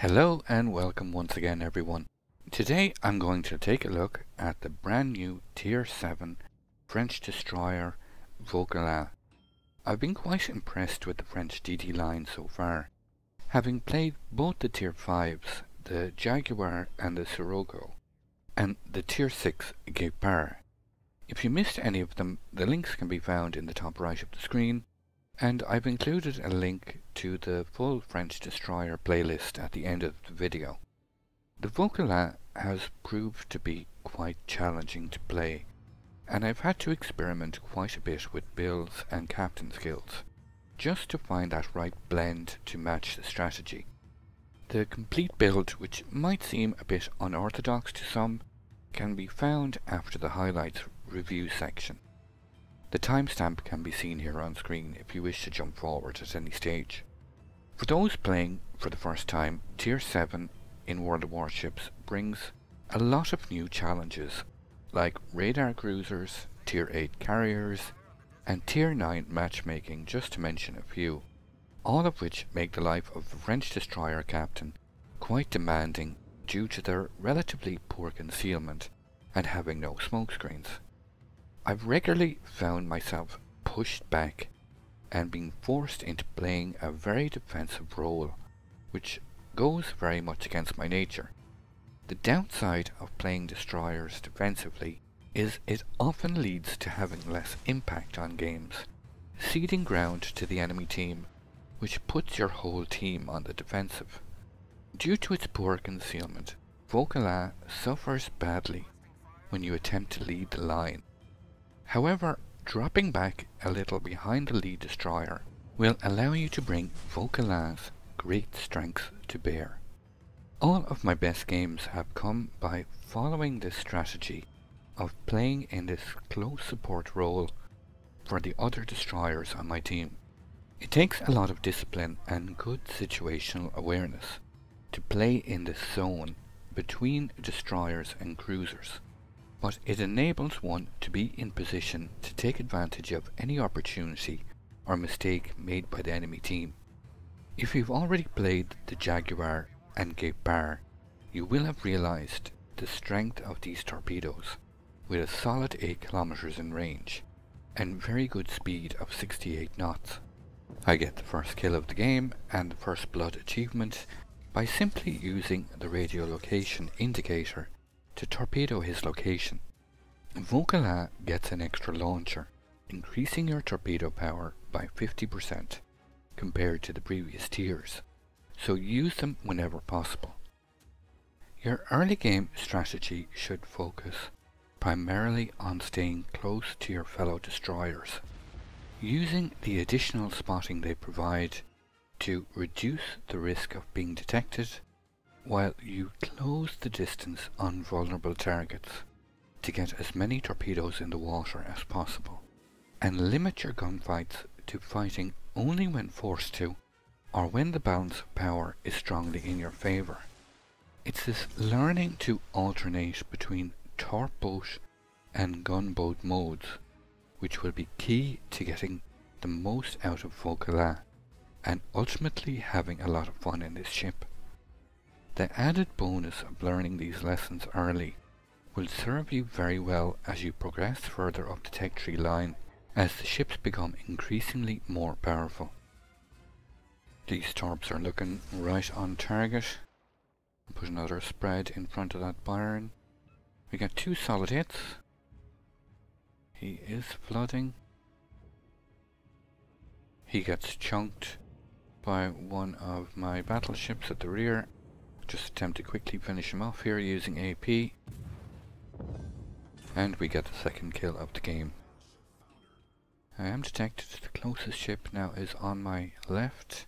Hello and welcome once again everyone. Today I'm going to take a look at the brand new Tier 7 French Destroyer Vauquelin. I've been quite impressed with the French DD line so far, having played both the Tier 5s, the Jaguar and the Sirocco, and the Tier 6 Gepard. If you missed any of them, the links can be found in the top right of the screen, and I've included a link to the full French Destroyer playlist at the end of the video. The Vauquelin has proved to be quite challenging to play, and I've had to experiment quite a bit with builds and captain skills, just to find that right blend to match the strategy. The complete build, which might seem a bit unorthodox to some, can be found after the highlights review section. The timestamp can be seen here on screen if you wish to jump forward at any stage. For those playing for the first time, Tier 7 in World of Warships brings a lot of new challenges, like radar cruisers, Tier 8 carriers, and Tier 9 matchmaking, just to mention a few, all of which make the life of the French Destroyer Captain quite demanding due to their relatively poor concealment and having no smokescreens. I've regularly found myself pushed back and being forced into playing a very defensive role, which goes very much against my nature. The downside of playing destroyers defensively is it often leads to having less impact on games, ceding ground to the enemy team, which puts your whole team on the defensive. Due to its poor concealment, Vauquelin suffers badly when you attempt to lead the line. However, dropping back a little behind the lead destroyer will allow you to bring Vauquelin's great strengths to bear. All of my best games have come by following this strategy of playing in this close support role for the other destroyers on my team. It takes a lot of discipline and good situational awareness to play in this zone between destroyers and cruisers, but it enables one to be in position to take advantage of any opportunity or mistake made by the enemy team. If you've already played the Jaguar and Gepard, you will have realized the strength of these torpedoes, with a solid 8 kilometers in range and very good speed of 68 knots. I get the first kill of the game and the first blood achievement by simply using the radiolocation indicator to torpedo his location. Vauquelin gets an extra launcher, increasing your torpedo power by 50% compared to the previous tiers, so use them whenever possible. Your early game strategy should focus primarily on staying close to your fellow destroyers, using the additional spotting they provide to reduce the risk of being detected, while you close the distance on vulnerable targets to get as many torpedoes in the water as possible, and limit your gunfights to fighting only when forced to or when the balance of power is strongly in your favour. It's this learning to alternate between torp boat and gunboat modes which will be key to getting the most out of Vauquelin and ultimately having a lot of fun in this ship. The added bonus of learning these lessons early will serve you very well as you progress further up the tech tree line as the ships become increasingly more powerful. These torps are looking right on target. Put another spread in front of that Byron. We got two solid hits. He is flooding. He gets chunked by one of my battleships at the rear. Just attempt to quickly finish him off here using AP, and we get the second kill of the game. I am detected. The closest ship now is on my left.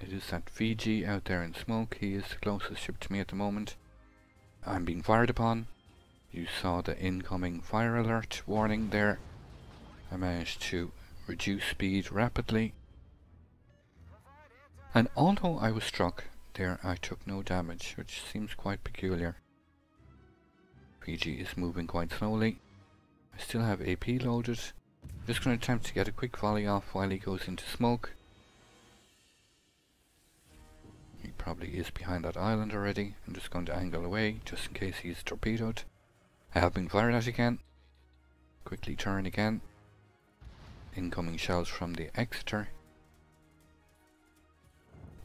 It is that Fiji out there in smoke. He is the closest ship to me at the moment. I'm being fired upon. You saw the incoming fire alert warning there. I managed to reduce speed rapidly, and although I was struck there, I took no damage, which seems quite peculiar. Fiji is moving quite slowly. I still have AP loaded. I'm just going to attempt to get a quick volley off while he goes into smoke. probably is behind that island already. I'm just going to angle away, just in case he's torpedoed. I have been fired at again. Quickly turn again. Incoming shells from the Exeter.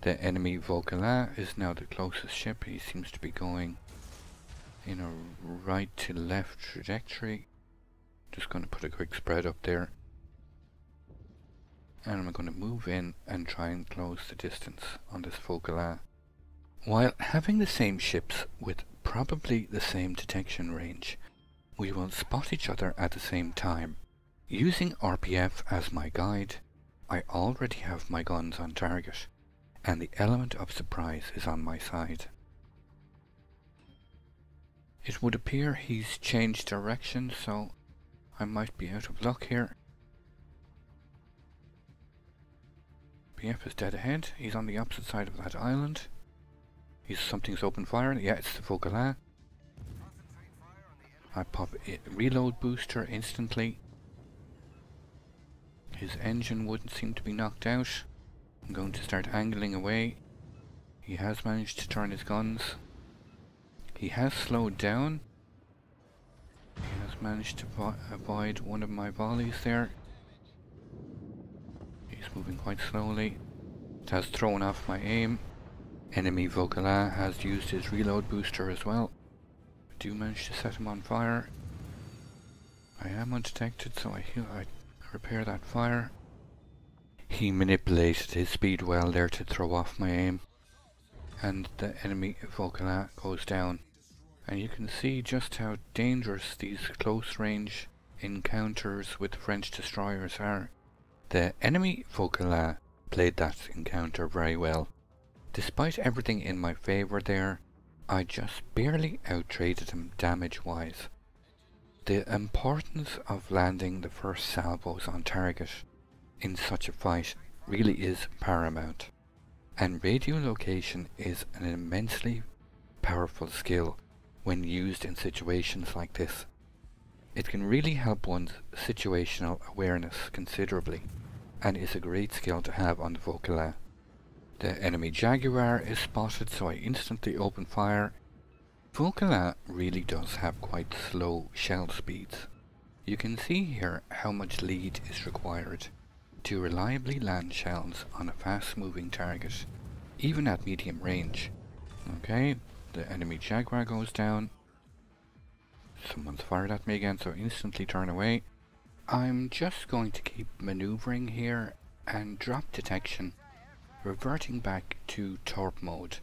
The enemy Vauquelin is now the closest ship. He seems to be going in a right to left trajectory. Just going to put a quick spread up there. And I'm going to move in and try and close the distance on this Vauquelin. While having the same ships with probably the same detection range, we will spot each other at the same time. Using RPF as my guide, I already have my guns on target, and the element of surprise is on my side. It would appear he's changed direction, so I might be out of luck here. RPF is dead ahead. He's on the opposite side of that island. Something's open fire. Yeah, it's the Vauquelin. I pop it, reload booster instantly. His engine wouldn't seem to be knocked out. I'm going to start angling away. He has managed to turn his guns. He has slowed down. He has managed to avoid one of my volleys there. Moving quite slowly. It has thrown off my aim. Enemy Vauquelin has used his reload booster as well. I do manage to set him on fire. I am undetected, so I repair that fire. He manipulated his speed well there to throw off my aim. And the enemy Vauquelin goes down. And you can see just how dangerous these close range encounters with French destroyers are. The enemy Vauquelin played that encounter very well. Despite everything in my favour there, I just barely outtraded him damage-wise. The importance of landing the first salvos on target in such a fight really is paramount. And radiolocation is an immensely powerful skill when used in situations like this. It can really help one's situational awareness considerably, and is a great skill to have on the Vauquelin. The enemy Jaguar is spotted, so I instantly open fire. Vauquelin really does have quite slow shell speeds. You can see here how much lead is required to reliably land shells on a fast-moving target, even at medium range. Okay, the enemy Jaguar goes down. Someone's fired at me again, so instantly turn away. I'm just going to keep maneuvering here and drop detection, reverting back to torp mode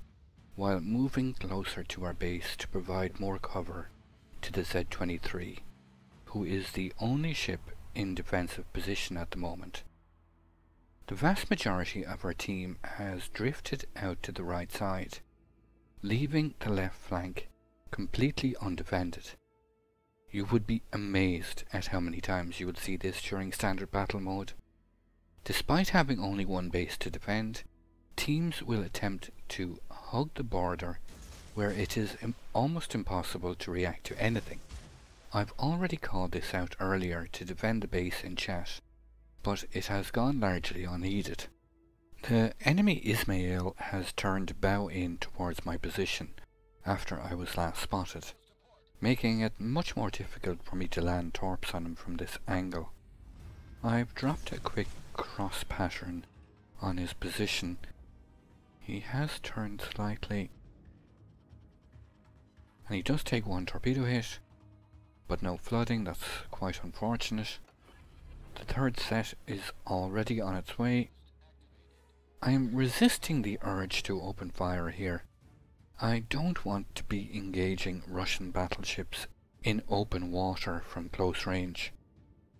while moving closer to our base to provide more cover to the Z23, who is the only ship in defensive position at the moment. The vast majority of our team has drifted out to the right side, leaving the left flank completely undefended. You would be amazed at how many times you would see this during standard battle mode. Despite having only one base to defend, teams will attempt to hug the border where it is almost impossible to react to anything. I've already called this out earlier to defend the base in chat, but it has gone largely unheeded. The enemy Ismail has turned bow in towards my position after I was last spotted, making it much more difficult for me to land torps on him from this angle. I've dropped a quick cross pattern on his position. He has turned slightly, and he does take one torpedo hit, but no flooding. That's quite unfortunate. The third set is already on its way. I am resisting the urge to open fire here. I don't want to be engaging Russian battleships in open water from close range.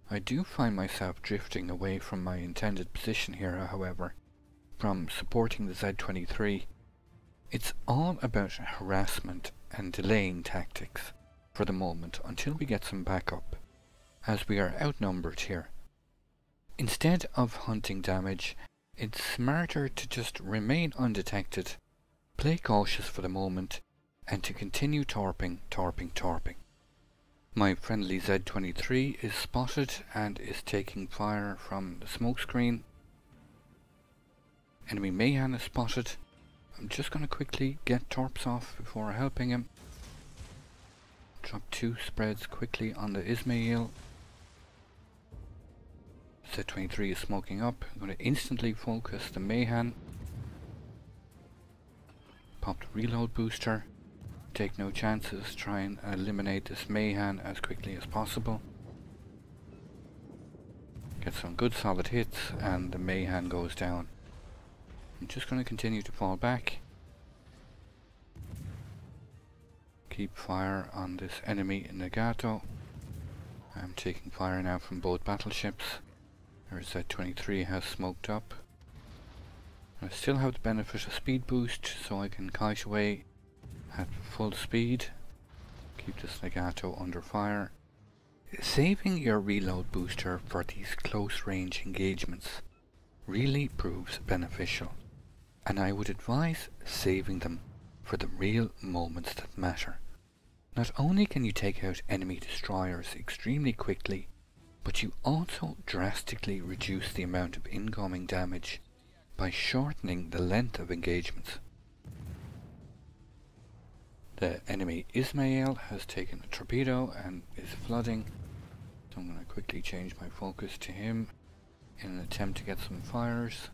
I do find myself drifting away from my intended position here, however, from supporting the Z-23. It's all about harassment and delaying tactics for the moment until we get some backup, as we are outnumbered here. Instead of hunting damage, it's smarter to just remain undetected, play cautious for the moment, and to continue torping. My friendly Z23 is spotted and is taking fire from the smoke screen. Enemy Mahan is spotted. I'm just gonna quickly get torps off before helping him. Drop two spreads quickly on the Ismail. Z23 is smoking up. I'm gonna instantly focus the Mahan. Pop the reload booster. Take no chances, try and eliminate this Mahan as quickly as possible. Get some good solid hits and the Mahan goes down. I'm just going to continue to fall back. Keep fire on this enemy in Nagato. I'm taking fire now from both battleships. Our Z23 has smoked up. I still have the benefit of speed boost, so I can kite away at full speed. Keep this Nagato under fire. Saving your reload booster for these close range engagements really proves beneficial, and I would advise saving them for the real moments that matter. Not only can you take out enemy destroyers extremely quickly, but you also drastically reduce the amount of incoming damage by shortening the length of engagements. The enemy Ismail has taken a torpedo and is flooding, so I'm going to quickly change my focus to him in an attempt to get some fires,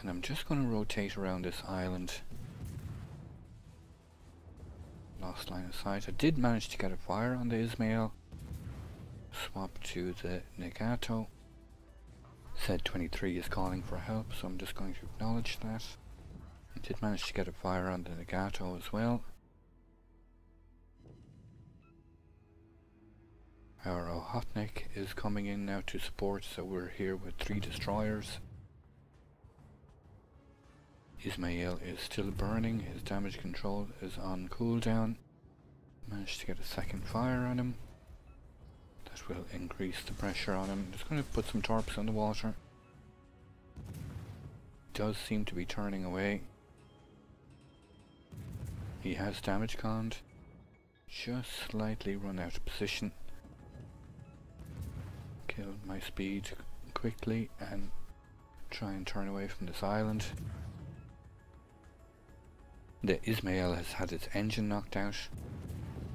and I'm just going to rotate around this island. Lost line of sight. I did manage to get a fire on the Ismail. Swap to the Nagato. Z23 is calling for help, so I'm just going to acknowledge that. I did manage to get a fire on the Nagato as well. Our Ohotnik is coming in now to support, so we're here with three destroyers. Ismail is still burning, his damage control is on cooldown. Managed to get a second fire on him. That will increase the pressure on him. Just going to put some torps on the water. Does seem to be turning away. He has damage conned. Just slightly run out of position. Kill my speed quickly and try and turn away from this island. The Ismail has had its engine knocked out.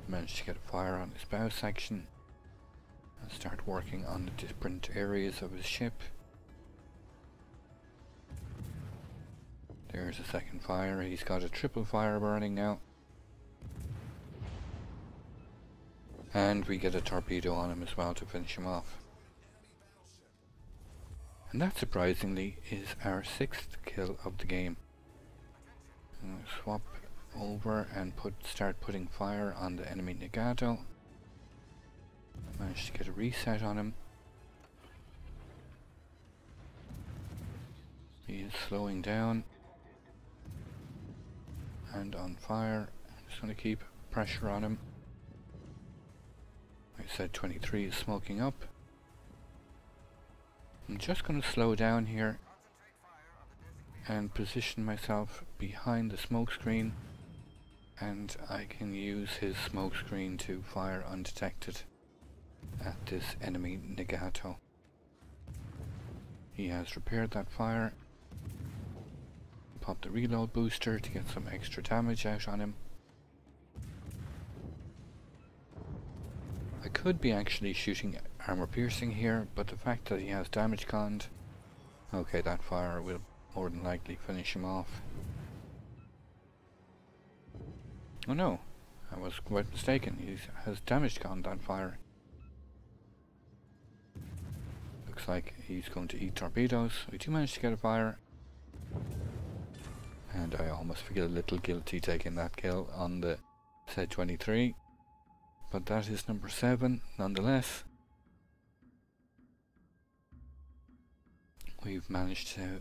Managed to get a fire on his bow section and start working on the different areas of his ship. There's a second fire. He's got a triple fire burning now. And we get a torpedo on him as well to finish him off. And that, surprisingly, is our sixth kill of the game. I'm going to swap over and start putting fire on the enemy Nagato. Managed to get a reset on him. He is slowing down. And on fire. I'm just going to keep pressure on him. I said Z23 is smoking up. I'm just going to slow down here and position myself behind the smoke screen, and I can use his smoke screen to fire undetected at this enemy Nagato. He has repaired that fire. Pop the reload booster to get some extra damage out on him. I could be actually shooting armor piercing here, but the fact that he has damage conned, okay, that fire will more than likely finish him off. Oh no, I was quite mistaken, he has damage conned that fire. Looks like he's going to eat torpedoes. We do manage to get a fire, and I almost feel a little guilty taking that kill on the Z23, but that is number 7 nonetheless. We've managed to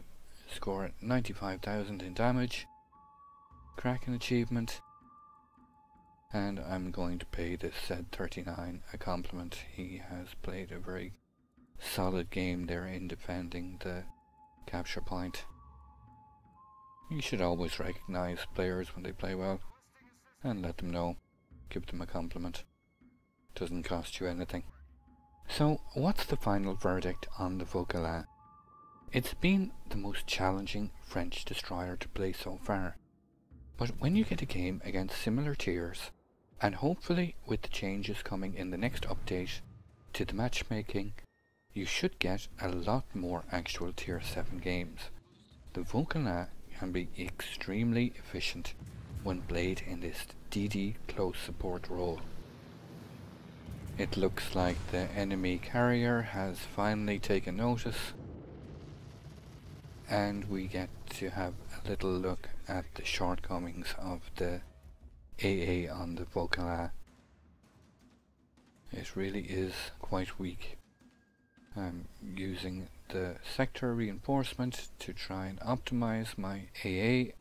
score 95,000 in damage. Cracking achievement. And I'm going to pay this Z39 a compliment. He has played a very solid game there in defending the capture point. You should always recognize players when they play well and let them know. Give them a compliment. Doesn't cost you anything. So, what's the final verdict on the Vauquelin? It's been the most challenging French destroyer to play so far, but when you get a game against similar tiers, and hopefully with the changes coming in the next update to the matchmaking, you should get a lot more actual tier 7 games. The Vauquelin can be extremely efficient when played in this DD close support role. It looks like the enemy carrier has finally taken notice, and we get to have a little look at the shortcomings of the AA on the Vauquelin. It really is quite weak. I'm using the sector reinforcement to try and optimize my AA.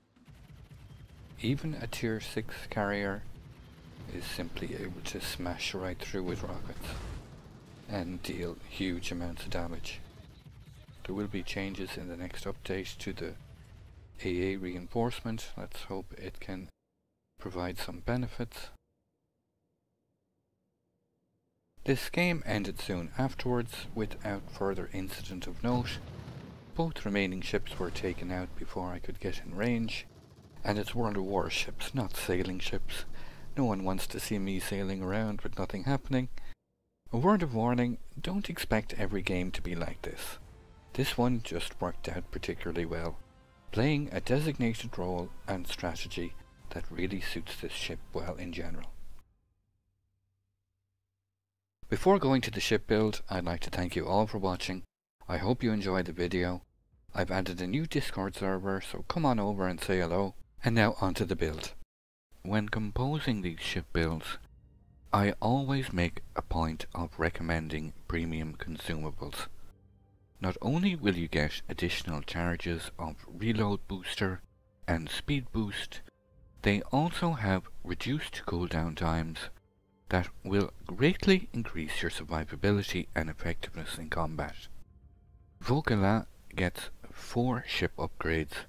Even a tier 6 carrier is simply able to smash right through with rockets and deal huge amounts of damage. There will be changes in the next update to the AA reinforcement. Let's hope it can provide some benefits. This game ended soon afterwards without further incident of note. Both remaining ships were taken out before I could get in range, and it's World of Warships, not sailing ships. No one wants to see me sailing around with nothing happening. A word of warning, don't expect every game to be like this. This one just worked out particularly well, playing a designated role and strategy that really suits this ship well in general. Before going to the ship build, I'd like to thank you all for watching. I hope you enjoyed the video. I've added a new Discord server, so come on over and say hello. And now onto the build. When composing these ship builds, I always make a point of recommending premium consumables. Not only will you get additional charges of reload booster and speed boost, they also have reduced cooldown times that will greatly increase your survivability and effectiveness in combat. Vauquelin gets 4 ship upgrades,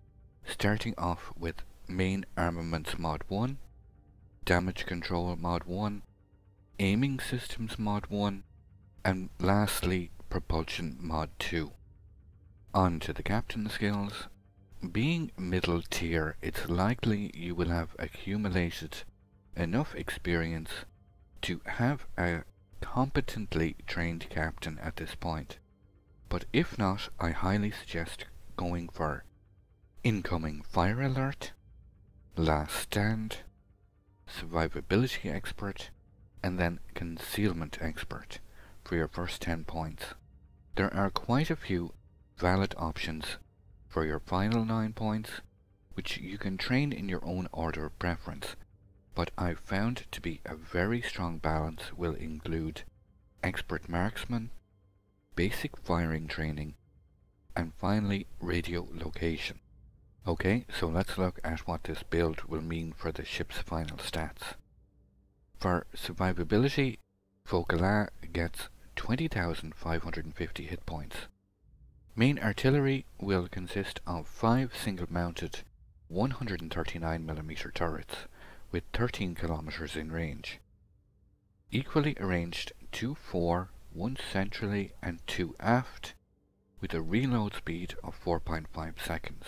starting off with Main Armaments Mod 1, Damage Control Mod 1, Aiming Systems Mod 1, and lastly Propulsion Mod 2. On to the captain skills. Being middle tier, it's likely you will have accumulated enough experience to have a competently trained captain at this point, but if not, I highly suggest going for Incoming Fire Alert, Last Stand, Survivability Expert, and then Concealment Expert for your first 10 points. There are quite a few valid options for your final 9 points, which you can train in your own order of preference, but I've found to be a very strong balance will include expert marksman, basic firing training, and finally radio location. Okay, so let's look at what this build will mean for the ship's final stats. For survivability, Vauquelin gets 20,550 hit points. Main artillery will consist of 5 single-mounted 139mm turrets with 13 kilometers in range, equally arranged 2 fore, 1 centrally and 2 aft, with a reload speed of 4.5 seconds.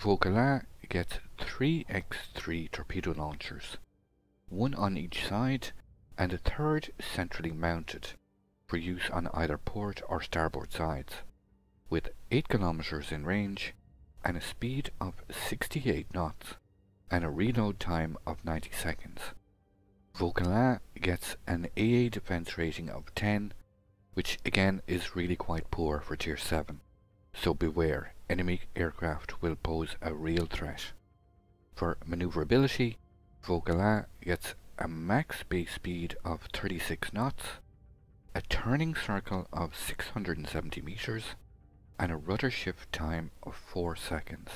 Vauquelin gets 3 X3 torpedo launchers, 1 on each side and a 3rd centrally mounted for use on either port or starboard sides, with 8 kilometers in range and a speed of 68 knots and a reload time of 90 seconds. Vauquelin gets an AA defense rating of 10, which again is really quite poor for tier 7, so beware, enemy aircraft will pose a real threat. For maneuverability, Vauquelin gets a max base speed of 36 knots, a turning circle of 670 meters, and a rudder shift time of 4 seconds.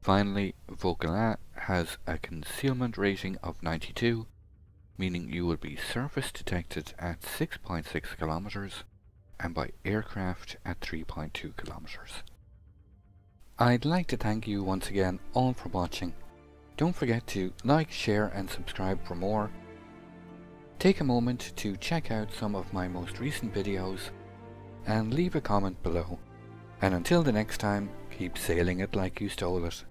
Finally, Vauquelin has a concealment rating of 92, meaning you will be surface detected at 6.6 kilometers and by aircraft at 3.2 kilometers. I'd like to thank you once again all for watching. Don't forget to like, share and subscribe for more. Take a moment to check out some of my most recent videos and leave a comment below. And until the next time, keep sailing it like you stole it.